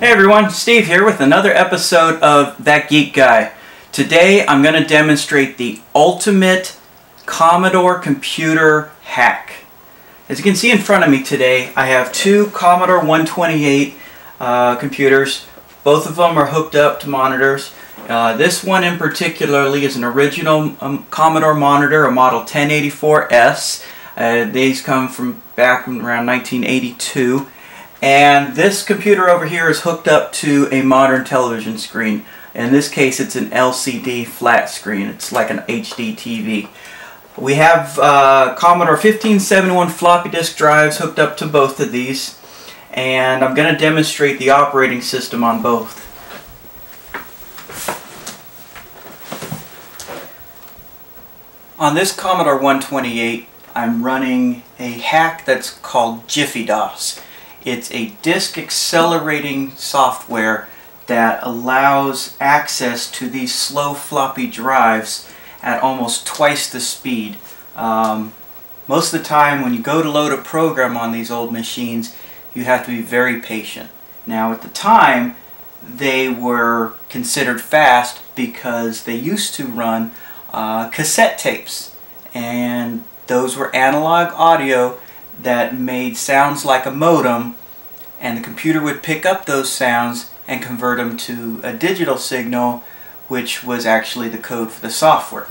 Hey everyone, Steve here with another episode of That Geek Guy. Today I'm going to demonstrate the ultimate Commodore computer hack. As you can see in front of me today, I have two Commodore 128 computers. Both of them are hooked up to monitors. This one in particularly is an original Commodore monitor, a model 1084S. These come from back from around 1982. And this computer over here is hooked up to a modern television screen. In this case, it's an LCD flat screen. It's like an HD TV. We have Commodore 1571 floppy disk drives hooked up to both of these. And I'm going to demonstrate the operating system on both. On this Commodore 128, I'm running a hack that's called JiffyDOS. It's a disk accelerating software that allows access to these slow floppy drives at almost twice the speed. Most of the time when you go to load a program on these old machines, you have to be very patient. Now at the time, they were considered fast because they used to run cassette tapes, and those were analog audio that made sounds like a modem, and the computer would pick up those sounds and convert them to a digital signal, which was actually the code for the software.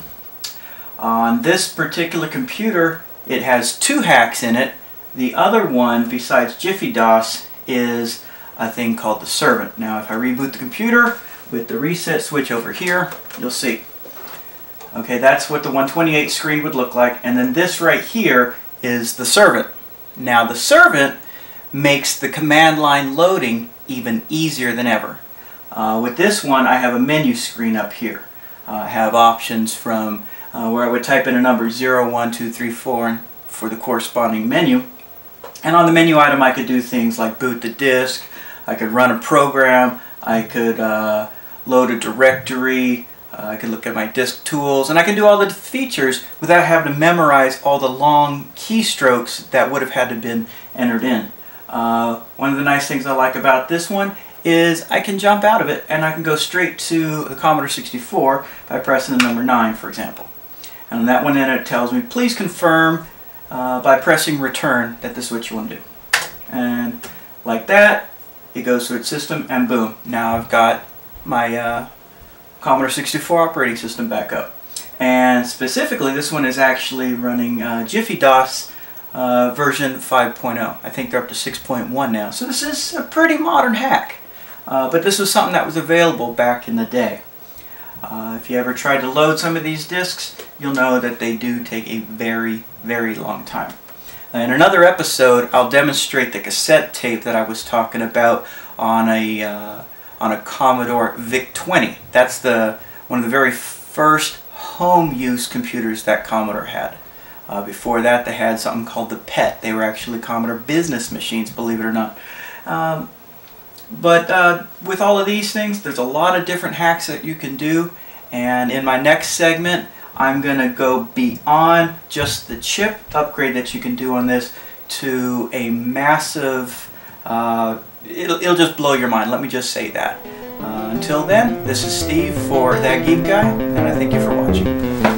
On this particular computer, it has two hacks in it. The other one, besides JiffyDOS, is a thing called the Servant. Now if I reboot the computer with the reset switch over here, you'll see. Okay, that's what the 128 screen would look like, and then this right here is the Servant. Now the Servant makes the command line loading even easier than ever. With this one, I have a menu screen up here. I have options from where I would type in a number 0, 1, 2, 3, 4 for the corresponding menu. And on the menu item I could do things like boot the disk, I could run a program, I could load a directory, I could look at my disk tools, and I can do all the features without having to memorize all the long keystrokes that would have had to been entered in. One of the nice things I like about this one is I can jump out of it and I can go straight to the Commodore 64 by pressing the number 9, for example. And on that one end it tells me, please confirm by pressing return that this is what you want to do. And like that, it goes through its system and boom, now I've got my Commodore 64 operating system back up. And specifically, this one is actually running JiffyDOS version 5.0. I think they're up to 6.1 now. So this is a pretty modern hack. But this was something that was available back in the day. If you ever tried to load some of these disks, you'll know that they do take a very, very long time. In another episode, I'll demonstrate the cassette tape that I was talking about on a Commodore VIC-20. That's one of the very first home use computers that Commodore had. Before that, they had something called the PET. They were actually Commodore business machines, believe it or not. With all of these things, there's a lot of different hacks that you can do. And in my next segment, I'm going to go beyond just the chip upgrade that you can do on this to a massive... It'll just blow your mind, let me just say that. Until then, this is Steve for That Geek Guy, and I thank you for watching.